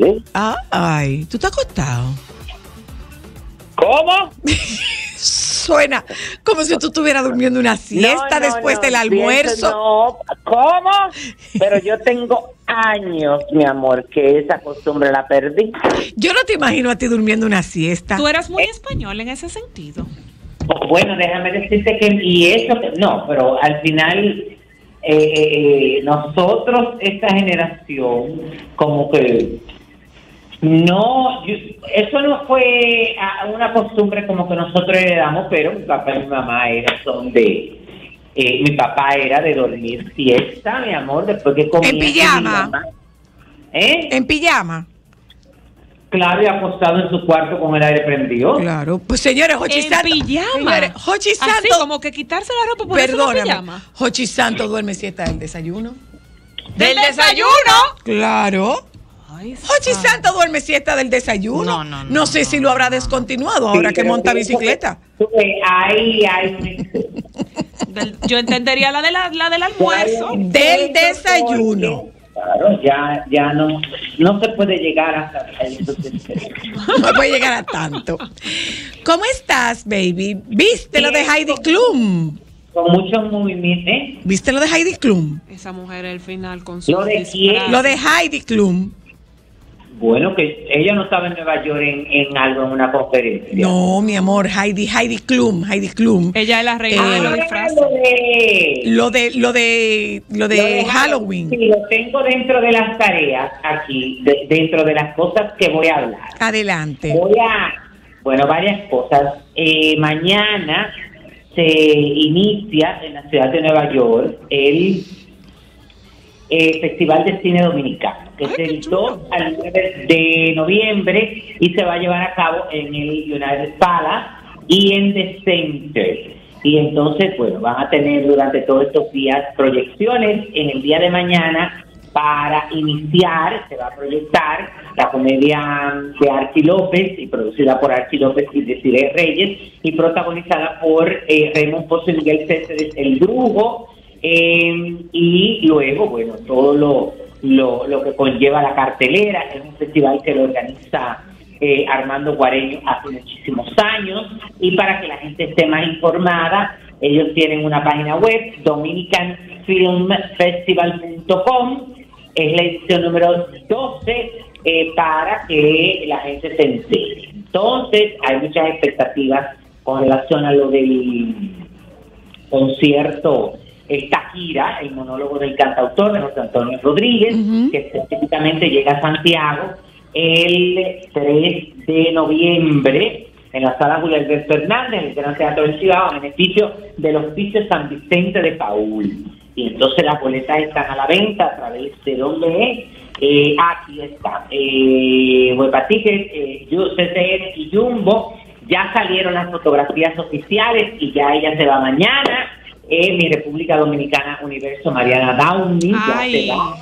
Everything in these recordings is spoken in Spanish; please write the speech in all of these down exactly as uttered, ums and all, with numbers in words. tarde. Ah, ay, ¿tú estás acostado? ¿Cómo? Suena como si tú estuvieras durmiendo una siesta no, no, después no, del almuerzo. No, ¿cómo? Pero yo tengo años, mi amor, que esa costumbre la perdí. Yo no te imagino a ti durmiendo una siesta. Tú eras muy español en ese sentido. Bueno, déjame decirte que y eso, no, pero al final eh, eh, nosotros, esta generación, como que no, yo, eso no fue una costumbre como que nosotros heredamos, pero mi papá y mi mamá eran son de, eh, mi papá era de dormir siesta, mi amor, después que comía. En pijama. ¿Eh? En pijama. Claro, y acostado en su cuarto con el aire prendido. Claro, pues señores, Jochi Santo. En pijama. Jochi Santo. Así, como que quitarse la ropa por eso en pijama. Jochi Santo duerme siesta del desayuno. ¿Del desayuno? Claro. Jochi Santo duerme siesta del desayuno. No, no, no, no sé no, si lo habrá descontinuado ahora sí, que monta bicicleta. Ay, ay. Del, yo entendería la, de la, la del almuerzo. Del desayuno. Claro, ya, ya no, no se puede llegar hasta no se puede llegar a tanto. ¿Cómo estás, baby? ¿Viste lo de Heidi Klum? Con muchos movimientos. ¿Eh? ¿Viste lo de Heidi Klum? Esa mujer al final con su. ¿Lo de quién? Lo de Heidi Klum. Bueno, que ella no estaba en Nueva York en, en algo, en una conferencia. No, mi amor, Heidi, Heidi Klum, Heidi Klum. Ella es la reina eh, de los disfraces. Lo de, lo de, lo de, lo de Halloween. Sí, lo tengo dentro de las tareas aquí, de, dentro de las cosas que voy a hablar. Adelante. Voy a, bueno, varias cosas. Eh, mañana se inicia en la ciudad de Nueva York el Eh, Festival de Cine Dominicano, que es del dos al nueve de noviembre y se va a llevar a cabo en el United Palace y en The Center. Y entonces, bueno, van a tener durante todos estos días proyecciones. En el día de mañana, para iniciar, se va a proyectar la comedia de Archie López, y producida por Archie López y Desiree Reyes, y protagonizada por eh, Raymond Pozo y Miguel Céspedes El Drugo. Eh, y luego, bueno, todo lo, lo, lo que conlleva la cartelera. Es un festival que lo organiza eh, Armando Guareño hace muchísimos años, y para que la gente esté más informada, ellos tienen una página web, dominican film festival punto com, es la edición número doce, eh, para que la gente se entere. Entonces, hay muchas expectativas con relación a lo del concierto, esta gira, el monólogo del cantautor de José Antonio Rodríguez, uh-huh, que específicamente llega a Santiago el tres de noviembre en la sala Julio Alberto Hernández, en el Gran Teatro del Cibao, en el sitio del Hospicio San Vicente de Paúl. Y entonces las boletas están a la venta a través de donde es. Eh, aquí está. Eh, Huepa Tickets, eh, C C N y Jumbo. Ya salieron las fotografías oficiales y ya ella se va mañana. En mi República Dominicana, Universo, Mariana Daun, ya se va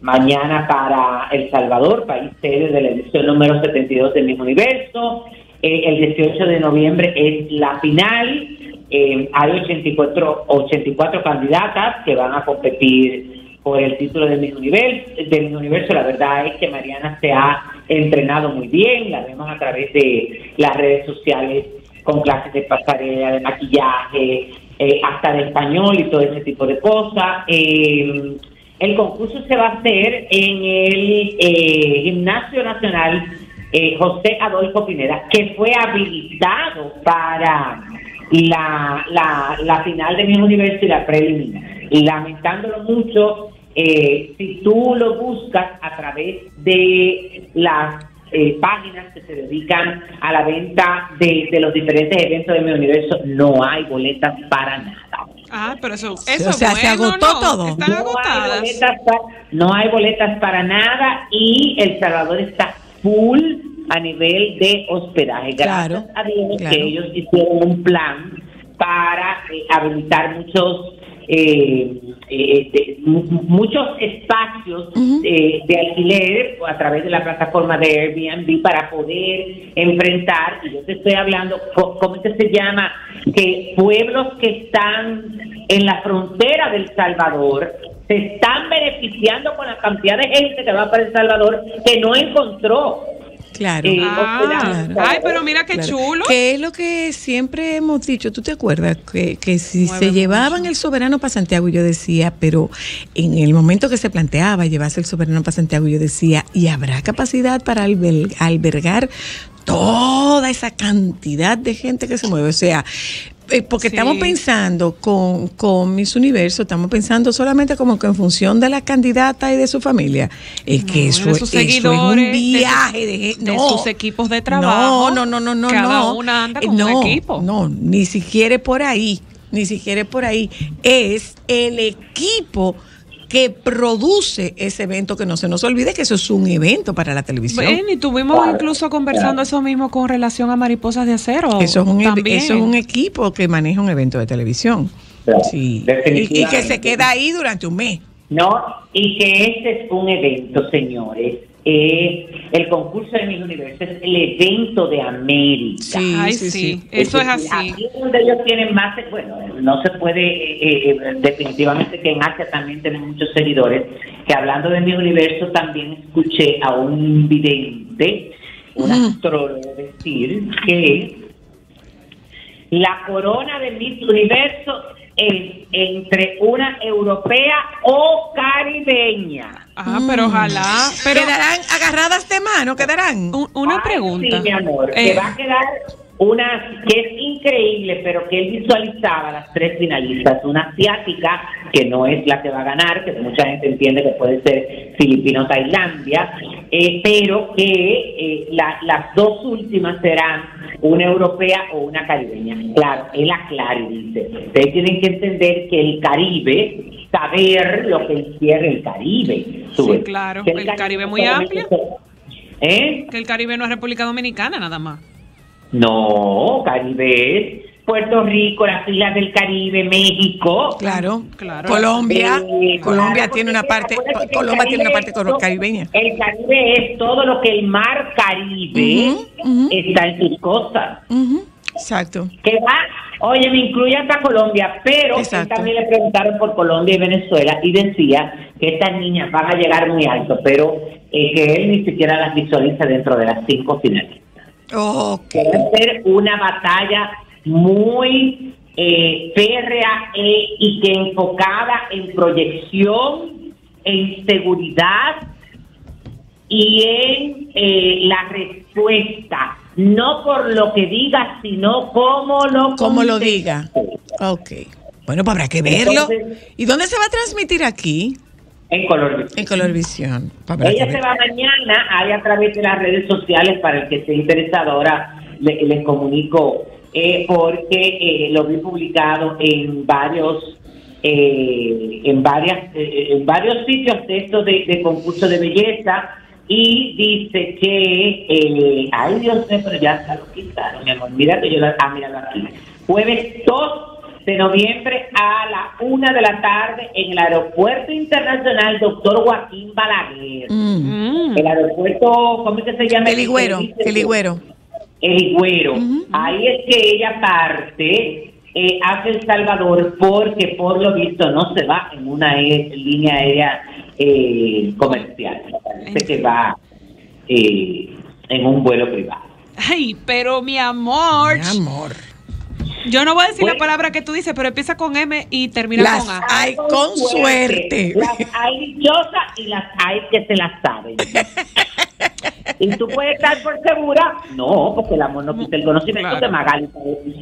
mañana para El Salvador, país sede de la edición número setenta y dos de Mi Universo. Eh, el dieciocho de noviembre es la final. Eh, hay ochenta y cuatro candidatas que van a competir por el título de Mi Universo. De Mi Universo. La verdad es que Mariana se ha entrenado muy bien, la vemos a través de las redes sociales con clases de pasarela, de maquillaje, Eh, hasta de español y todo ese tipo de cosas. Eh, el concurso se va a hacer en el eh, Gimnasio Nacional eh, José Adolfo Pineda, que fue habilitado para la, la, la final de Mi Universo y la preliminar. Lamentándolo mucho, eh, si tú lo buscas a través de las Eh, páginas que se dedican a la venta de, de los diferentes eventos de Mi Universo, no hay boletas para nada. Ah, pero eso, eso o sea, bueno, se agotó no, todo. Están no agotadas. Hay boletas para, no hay boletas para nada, y El Salvador está full a nivel de hospedaje. Gracias claro, a Dios claro. que ellos hicieron un plan para eh, habilitar muchos Eh, eh, de, muchos espacios uh-huh. eh, de alquiler a través de la plataforma de Airbnb para poder enfrentar, y yo te estoy hablando, ¿cómo es que se llama? Que pueblos que están en la frontera del Salvador se están beneficiando con la cantidad de gente que va para El Salvador que no encontró. Claro. Eh, ah, claro. Ay, pero mira qué claro. chulo. Que es lo que siempre hemos dicho, ¿tú te acuerdas? Que, que si Mueve se mucho. llevaban el soberano para Santiago, yo decía, pero en el momento que se planteaba llevarse el soberano para Santiago, yo decía, ¿y habrá capacidad para alber- albergar toda esa cantidad de gente que se mueve? O sea, porque sí. estamos pensando con, con Miss Universo, estamos pensando solamente como que en función de la candidata y de su familia. Es no, que eso, de sus seguidores, eso es un viaje de, de, no, de sus equipos de trabajo. No, no, no, no, no. Cada no, una anda con no, un equipo. No, ni siquiera por ahí, ni siquiera por ahí. Es el equipo que produce ese evento, que no se nos olvide que eso es un evento para la televisión. Bueno, y tuvimos claro, incluso conversando claro. eso mismo con relación a Mariposas de Acero. Eso es un, eso es un equipo que maneja un evento de televisión. Claro. Sí. Y, y que se queda ahí durante un mes. No, y que este es un evento, señores. Eh, el concurso de Mi Universo es el evento de América. Sí, Ay, sí, sí. Eso es, es así. Aquí donde ellos tienen más, bueno, no se puede, eh, eh, definitivamente que en Asia también tenemos muchos seguidores, que hablando de Mi Universo también escuché a un vidente, un mm. astrólogo decir que la corona de Mi Universo es entre una europea o caribeña. Ah, pero ojalá. Pero ¿quedarán agarradas de mano? ¿Quedarán? Un, una Ay, pregunta. Sí, mi amor. Eh. Que va a quedar una que es increíble, pero que él visualizaba las tres finalistas. Una asiática, que no es la que va a ganar, que mucha gente entiende que puede ser Filipino o Tailandia, eh, pero que eh, la, las dos últimas serán una europea o una caribeña. Claro, él aclara y dice, ustedes tienen que entender que el Caribe, saber lo que encierra el Caribe. Sube. Sí, claro, que el, el Caribe, Caribe es muy amplio. ¿Eh? Que el Caribe no es República Dominicana nada más. No, Caribe es Puerto Rico, las Islas del Caribe, México. Claro, claro. Colombia, eh, Colombia claro, tiene una parte, Colombia tiene una parte caribeña. El Caribe es todo lo que el mar Caribe uh-huh, uh-huh. está en sus costas. Uh-huh, exacto. Que va, oye, me incluye hasta Colombia, pero también le preguntaron por Colombia y Venezuela y decía que estas niñas van a llegar muy alto, pero eh, que él ni siquiera las visualiza dentro de las cinco finalistas. Okay. Va a ser una batalla muy eh, férrea eh, y que enfocada en proyección, en seguridad y en eh, la respuesta, no por lo que diga, sino cómo lo cómo lo diga. Okay. Bueno, pues habrá que verlo. Entonces, ¿y dónde se va a transmitir aquí? En Colorvisión. En Colorvisión. Ella se va mañana, ahí a través de las redes sociales, para el que esté interesado, ahora les le comunico. Eh, porque eh, lo vi publicado en varios eh, en varias eh, en varios sitios de estos de, de concurso de belleza y dice que eh, ay Dios mío, pero ya se lo quitaron, mi amor, mira que yo la, ah, míralo aquí, jueves dos de noviembre a la una de la tarde en el Aeropuerto Internacional Doctor Joaquín Balaguer, mm. el aeropuerto, ¿cómo es que se llama? El Higüero, el Higüero El Higüero. Uh-huh. Ahí es que ella parte eh, hacia El Salvador, porque por lo visto no se va en una e- línea aérea eh, comercial. Parece que va eh, en un vuelo privado. Ay, pero mi amor. Mi amor. Yo no voy a decir bueno, la palabra que tú dices, pero empieza con M y termina las con A. Hay con suerte. suerte. Las hay dichosas y las hay que se las saben. ¿Y tú puedes estar por segura? No, porque el amor no quita el conocimiento claro. de Magali.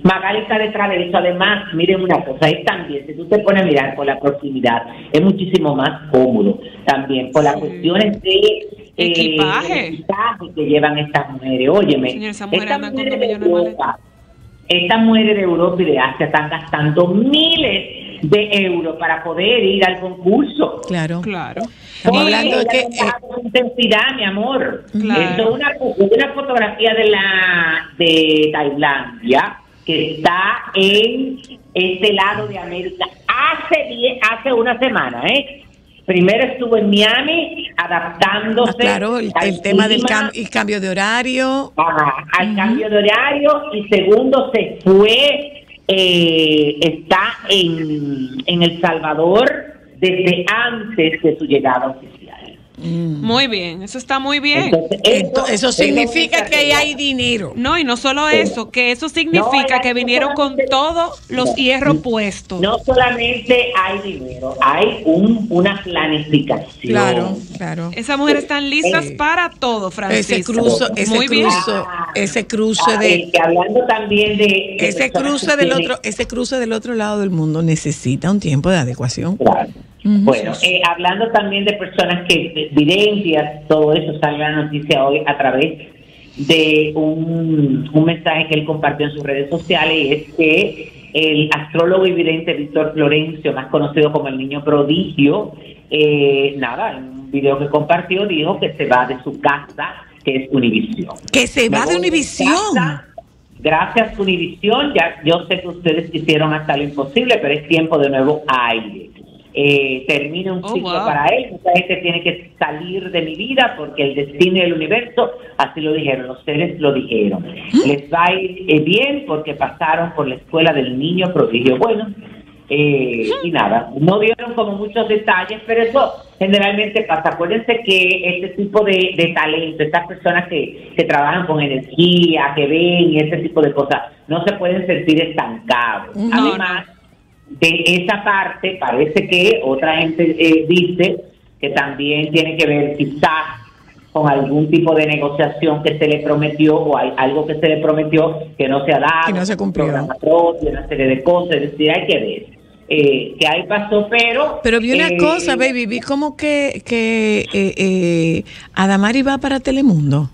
Magali está detrás de eso. Además, miren una cosa, es también, si tú te pones a mirar por la proximidad, es muchísimo más cómodo también, por las sí. cuestiones de eh, equipaje. equipaje que llevan estas mujeres. Óyeme, Señor, esa mujer estas, mujeres de Europa, estas mujeres de Europa y de Asia están gastando miles de euros para poder ir al concurso. Claro, claro. Estamos hablando de que intensidad, mi amor. Claro. Es una, una fotografía de la de Tailandia que está en este lado de América hace diez, hace una semana, ¿eh? Primero estuvo en Miami adaptándose. Ah, claro, el, el tema del cam- el cambio de horario. Ajá, al uh-huh. cambio de horario, y segundo se fue. Eh, está en, en El Salvador desde antes de su llegada oficial. Mm. Muy bien, eso está muy bien. Entonces, esto, eso, eso significa eso que ahí hay dinero. No, y no solo eso, que eso significa no, que vinieron con todos los no, hierros puestos. No solamente hay dinero, hay un, una planificación. Claro, claro. Esas mujeres están listas eh, para todo, Francisco. Ese cruce, ese muy cruce, bien. ese cruce de. Ay, que hablando también de. de ese cruce del otro, ese cruce del otro lado del mundo necesita un tiempo de adecuación. Claro. Bueno, eh, hablando también de personas que vivencias, todo eso sale en la noticia hoy a través de un, un mensaje que él compartió en sus redes sociales, y es que el astrólogo y vidente Víctor Florencio, más conocido como el niño prodigio, eh, nada, en un video que compartió dijo que se va de su casa, que es Univisión. ¿Que se va de Univisión? Gracias, Univisión. Ya, yo sé que ustedes hicieron hasta lo imposible, pero es tiempo de nuevo aire. Eh, termina un oh, ciclo wow. para él. Mucha gente tiene que salir de mi vida porque el destino y el universo así lo dijeron, los seres lo dijeron. ¿Mm? Les va a ir bien porque pasaron por la escuela del niño prodigio. Bueno, eh, ¿Mm? y nada, no dieron como muchos detalles, pero eso generalmente pasa. Acuérdense que este tipo de, de talento, estas personas que, que trabajan con energía, que ven y ese tipo de cosas, no se pueden sentir estancados. No, Además, no. de esa parte parece que otra gente eh, dice que también tiene que ver quizás con algún tipo de negociación que se le prometió o hay algo que se le prometió que no se ha dado, que no se cumplió, una serie de cosas. Es decir, hay que ver eh, que ahí pasó, pero pero vi una eh, cosa, baby, vi como que que eh, eh, Adamari va para Telemundo.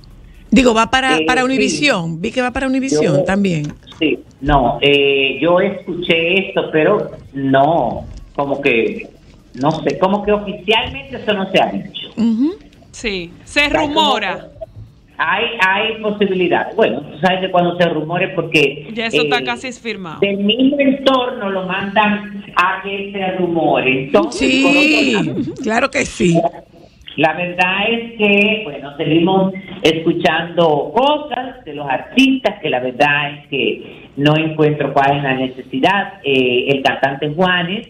Digo, va para, eh, para Univisión, sí. vi que va para Univisión también. Sí, no, eh, yo escuché esto, pero no, como que, no sé, como que oficialmente eso no se ha dicho. Uh-huh. Sí, se rumora. Hay, hay posibilidad. Bueno, tú sabes que cuando se rumore, porque... Ya eso eh, está casi firmado. Del mismo entorno lo mandan a que se rumore. Entonces, sí, claro que sí. La verdad es que, bueno, seguimos escuchando cosas de los artistas que la verdad es que no encuentro cuál es la necesidad. Eh, el cantante Juanes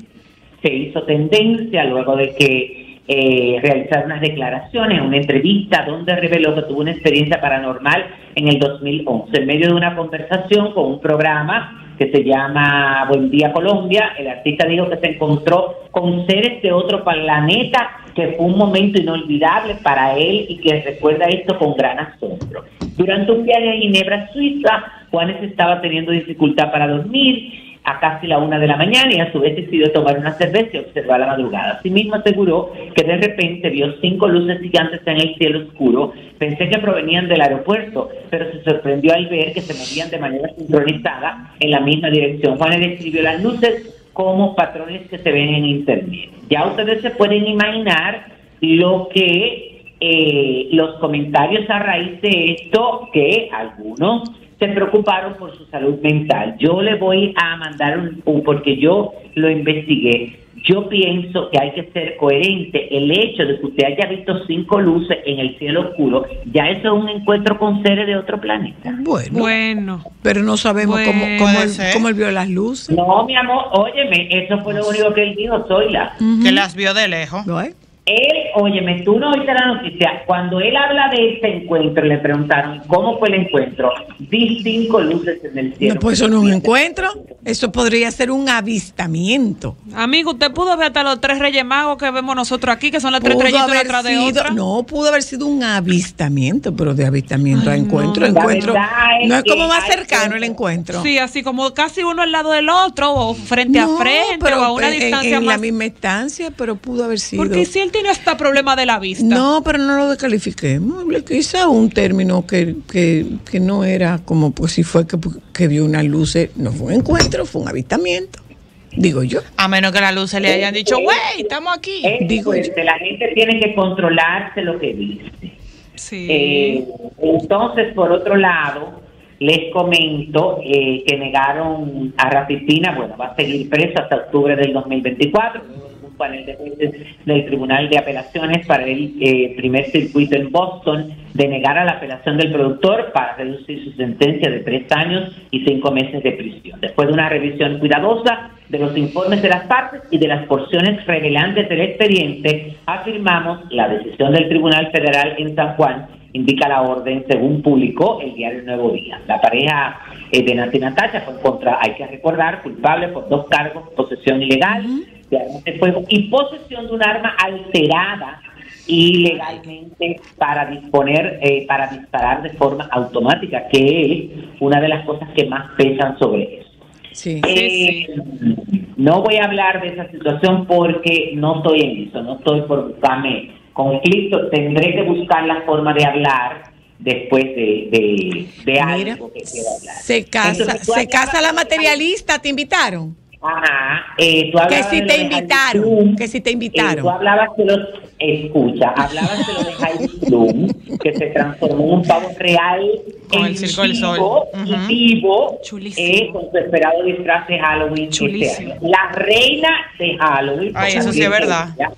se hizo tendencia luego de que eh, realizara unas declaraciones, una entrevista donde reveló que tuvo una experiencia paranormal en el dos mil once. En medio de una conversación con un programa que se llama Buen Día Colombia, el artista dijo que se encontró con seres de otro planeta, que fue un momento inolvidable para él y que recuerda esto con gran asombro. Durante un viaje a Ginebra, Suiza, Juanes estaba teniendo dificultad para dormir a casi la una de la mañana y a su vez decidió tomar una cerveza y observar la madrugada. Asimismo aseguró que de repente vio cinco luces gigantes en el cielo oscuro. Pensé que provenían del aeropuerto, pero se sorprendió al ver que se movían de manera sincronizada en la misma dirección. Juanes describió las luces como patrones que se ven en internet. Ya ustedes se pueden imaginar lo que eh, los comentarios a raíz de esto, que algunos se preocuparon por su salud mental. Yo le voy a mandar un, un porque yo lo investigué. Yo pienso que hay que ser coherente. El hecho de que usted haya visto cinco luces en el cielo oscuro, ya eso es un encuentro con seres de otro planeta. Bueno, bueno pero no sabemos bueno, cómo, cómo, él, cómo él vio las luces. No, mi amor, óyeme, eso fue lo único que él dijo, Zoila. Uh-huh. Que las vio de lejos. ¿No es? Él, óyeme, tú no oíste la noticia. Cuando él habla de este encuentro, le preguntaron cómo fue el encuentro. Vi cinco luces en el cielo. No, pues eso no es un encuentro. Eso podría ser un avistamiento. Amigo, usted pudo ver hasta los tres Reyes Magos que vemos nosotros aquí, que son las tres estrellitas una tras de otra. No, pudo haber sido un avistamiento, pero de avistamiento Ay, a encuentro. No, encuentro, es no es como más cercano que... el encuentro. Sí, así como casi uno al lado del otro, o frente no, a frente, pero, o a una en, distancia en más. La misma distancia, pero pudo haber sido. Porque si él tiene hasta problema de la vista. No, pero no lo descalifiquemos. Quizá un término que, que, que no era como, pues si fue que, que vio unas luces, no fue un encuentro, fue un avistamiento. Digo yo. A menos que las luces le hayan dicho, güey, estamos aquí. Es, Digo pues, yo. La gente tiene que controlarse lo que dice. Sí. Eh, entonces, por otro lado, les comento eh, que negaron a Rafael Pina, bueno, va a seguir preso hasta octubre del dos mil veinticuatro. panel de jueces del Tribunal de Apelaciones para el eh, primer circuito en Boston denegará la apelación del productor para reducir su sentencia de tres años y cinco meses de prisión. Después de una revisión cuidadosa de los informes de las partes y de las porciones revelantes del expediente, afirmamos la decisión del Tribunal Federal en San Juan, indica la orden, según publicó el diario Nuevo Día. La pareja eh, de Nancy Natacha fue contra, hay que recordar, culpable por dos cargos: posesión ilegal de armas de fuego y posesión de un arma alterada ilegalmente para disponer, eh, para disparar de forma automática, que es una de las cosas que más pesan sobre eso. Sí, eh, sí, sí. No voy a hablar de esa situación porque no estoy en eso, no estoy por buscarme conflicto, tendré que buscar la forma de hablar después de, de, de Mira, algo que quiera hablar. Se casa, Entonces, se casa la materialista, ¿te invitaron? Ajá, eh, tú hablabas que si te invitaron, Klum, que si te invitaron. Eh, tú hablabas de los, escucha, hablabas de lo de Heidi Klum, que se transformó en un pavo real con en el Circo del Sol, uh-huh, vivo, eh, con su esperado disfraz de Halloween. Chulísimo. Este la reina de Halloween. Ay, eso sí es verdad. Ella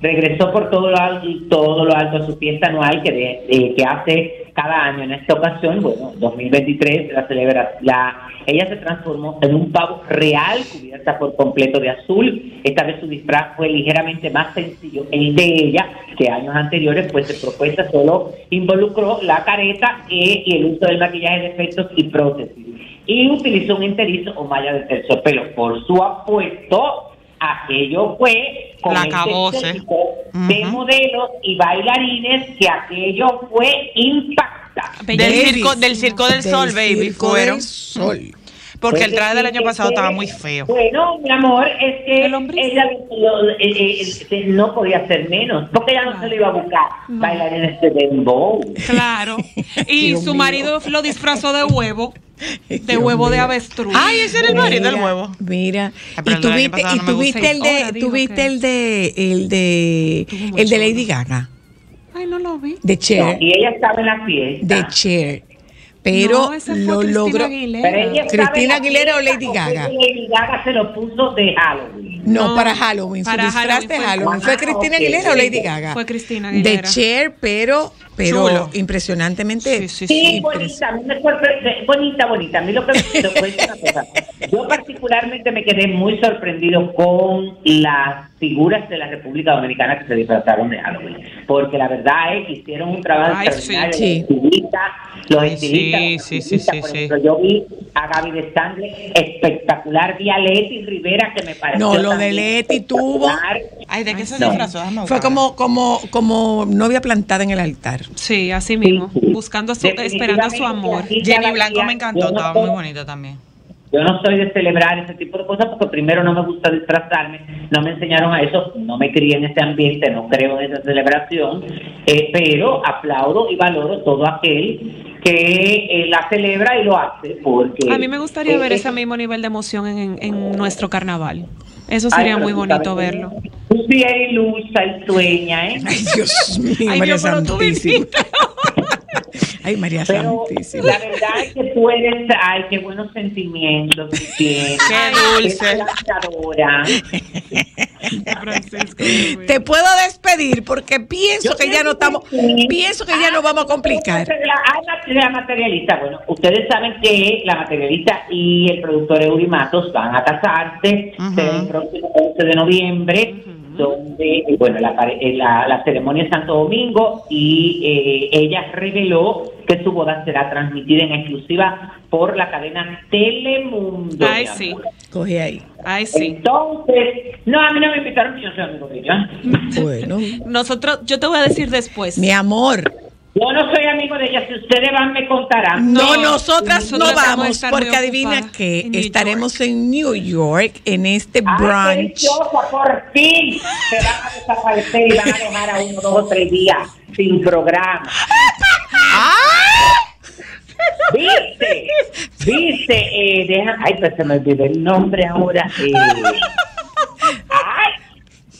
regresó por todo lo alto, todo lo alto a su fiesta anual que, de, eh, que hace cada año. En esta ocasión, bueno, dos mil veintitrés, la celebración, la, ella se transformó en un pavo real cubierta por completo de azul. Esta vez su disfraz fue ligeramente más sencillo, el de ella, que años anteriores, pues su propuesta solo involucró la careta eh, y el uso del maquillaje de efectos y prótesis. Y utilizó un enterizo o malla de terciopelo. Por su apuesto, aquello fue con la cabose de uh-huh. modelos y bailarines, que aquello fue impactante. Del circo, del circo del, del sol, baby, fueron. Sol. Porque pues el traje del año pasado estaba muy feo. Bueno, mi amor, es que ella lo, eh, eh, no podía hacer menos, porque ella no claro. se lo iba a buscar, no. bailar en este dembow. Claro. Y Dios su marido mío. Lo disfrazó de huevo. De Dios huevo mío. De avestruz. Ay, ese era el marido del huevo. Mira. Y tuviste, y tuviste el de, tuviste el de, el de, el de Lady Gaga. Ay, no lo vi. De Cher. No, y ella estaba en la fiesta. De Cher. Pero no, lo logró. Cristina Aguilera o Lady Gaga. Lady Gaga se lo puso de Halloween. No, no para Halloween. Para su disfraz de Halloween. ¿Fue, ¿Fue Cristina okay. Aguilera o Lady Gaga? Fue Cristina Aguilera. De Cher, pero, pero Chulo. impresionantemente. Sí, sí, sí, sí impres... bonita, bonita, bonita. A mí lo que me lo cuento es una cosa. Yo particularmente me quedé muy sorprendido con las figuras de la República Dominicana que se disfrazaron de Halloween, porque la verdad es que hicieron un trabajo Ay, extraordinario sí, sí. los estilistas, los Ay, estilistas, sí, los sí, estilistas. Sí, sí, por sí. ejemplo, yo vi a Gaby de Stanley espectacular, vi a Leti Rivera, que me pareció no, lo de Leti tuvo Ay, ¿de qué se no. disfrazó? Fue como como como novia plantada en el altar. Sí, así mismo, sí, sí. buscando su, esperando a su amor. Jenny Blanco me encantó, estaba muy bonita también. Yo no soy de celebrar ese tipo de cosas porque primero no me gusta disfrazarme, no me enseñaron a eso, no me crié en ese ambiente, no creo en esa celebración, eh, pero aplaudo y valoro todo aquel que eh, la celebra y lo hace. Porque a mí me gustaría eh, ver ese mismo nivel de emoción en, en, en nuestro carnaval. Eso sería Ay, muy bonito verlo. Tú eres ilusa y sueña, ¿eh? Ay, Dios mío, Ay, María Santísima. Ay, María Pero Santísima. La verdad es que tú eres, ay, qué buenos sentimientos que tienes. Qué dulce. Qué Te puedo despedir porque pienso Yo que ya no estamos, sí. pienso que ah, ya no vamos a complicar. La, la materialista, bueno, ustedes saben que la materialista y el productor Eury Matos van a casarse uh-huh. el próximo once de noviembre. Uh-huh. Donde, bueno, la, la, la ceremonia de Santo Domingo, y eh, ella reveló que su boda será transmitida en exclusiva por la cadena Telemundo. Ay, sí. Cogí ahí. Ay, sí. Entonces, no, a mí no me invitaron, yo soy amigo de ella. Bueno. Nosotros, yo te voy a decir después. Mi amor. Yo no soy amigo de ella, si ustedes van me contarán. No, no nosotras no vamos, porque adivina que estaremos en New York en este ah, brunch. Por fin se van a desaparecer y van a dejar a uno, dos o tres días sin programa. Viste, viste, eh, deja, ay, pues se me olvidó el nombre ahora. Eh. Ay.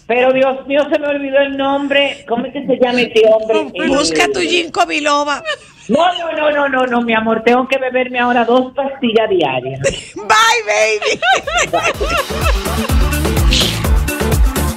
Pero Dios mío, se me olvidó el nombre. ¿Cómo es que se llama este hombre? Busca eh, tu Ginkgo biloba. No, no, no, no, no, no, mi amor. Tengo que beberme ahora dos pastillas diarias. Bye, baby. Bye.